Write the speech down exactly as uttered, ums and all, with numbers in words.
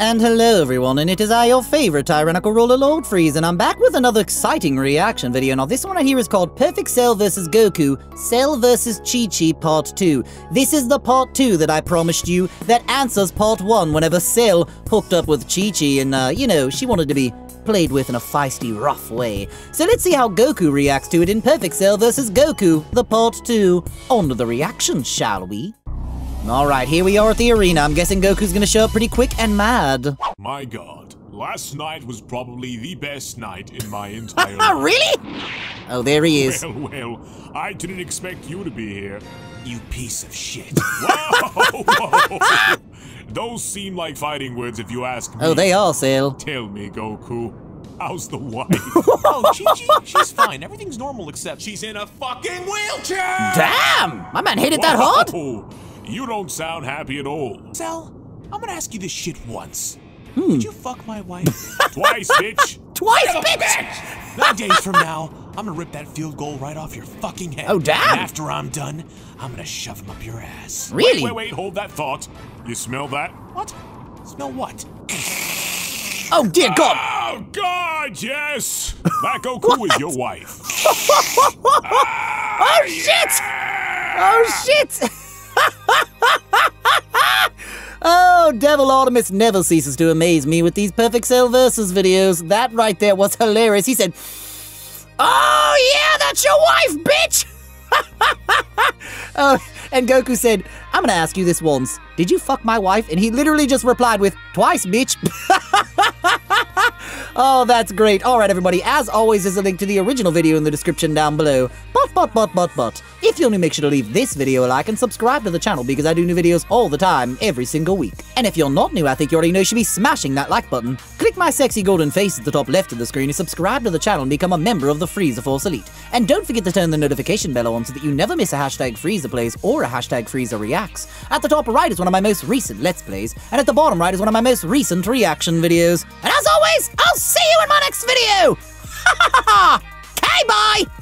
And hello everyone, and it is I, your favorite Tyrannical Roller, Lord Frieza, and I'm back with another exciting reaction video. Now this one right here is called Perfect Cell versus. Goku, Cell versus. Chi-Chi Part two. This is the Part two that I promised you that answers Part one whenever Cell hooked up with Chi-Chi and, uh, you know, she wanted to be played with in a feisty, rough way. So let's see how Goku reacts to it in Perfect Cell versus. Goku, the Part two. On to the reaction, shall we? Alright, here we are at the arena. I'm guessing Goku's gonna show up pretty quick and mad. My god, last night was probably the best night in my entire life. Really? Oh, there he is. Well, well, I didn't expect you to be here. You piece of shit. Whoa, whoa. Those seem like fighting words if you ask me. Oh, they are, Cell. Tell me, Goku. How's the wife? Oh, she, she, she's fine. Everything's normal except she's in a fucking wheelchair! Damn! My man hit it that hard? You don't sound happy at all. Cell, I'm gonna ask you this shit once. Hmm. Did you fuck my wife? Twice, bitch! Twice, bitch! bitch! Nine days from now, I'm gonna rip that field goal right off your fucking head. Oh, damn! And after I'm done, I'm gonna shove him up your ass. Really? Wait, wait, wait, hold that thought. You smell that? What? Smell what? Oh, dear God! Oh, God, yes! That Goku is your wife. ah, oh, shit! Oh, shit! Oh, Devil Artemis never ceases to amaze me with these Perfect Cell versus videos. That right there was hilarious. He said, "Oh yeah, that's your wife, bitch!" Oh, and Goku said, "I'm gonna ask you this once. Did you fuck my wife?" And he literally just replied with, "Twice, bitch." Oh, that's great. All right, everybody. As always, there's a link to the original video in the description down below. But, but, but, but, but, if you'll only make sure to leave this video a like and subscribe to the channel because I do new videos all the time, every single week. And if you're not new, I think you already know you should be smashing that like button. Click my sexy golden face at the top left of the screen and subscribe to the channel and become a member of the Frieza Force Elite. And don't forget to turn the notification bell on so that you never miss a hashtag FriezaPlays or a hashtag FriezaReacts. At the top right is one of my most recent Let's Plays, and at the bottom right is one of my most recent reaction videos. And as always, I'll see you in my next video! Ha ha ha ha! Okay, bye!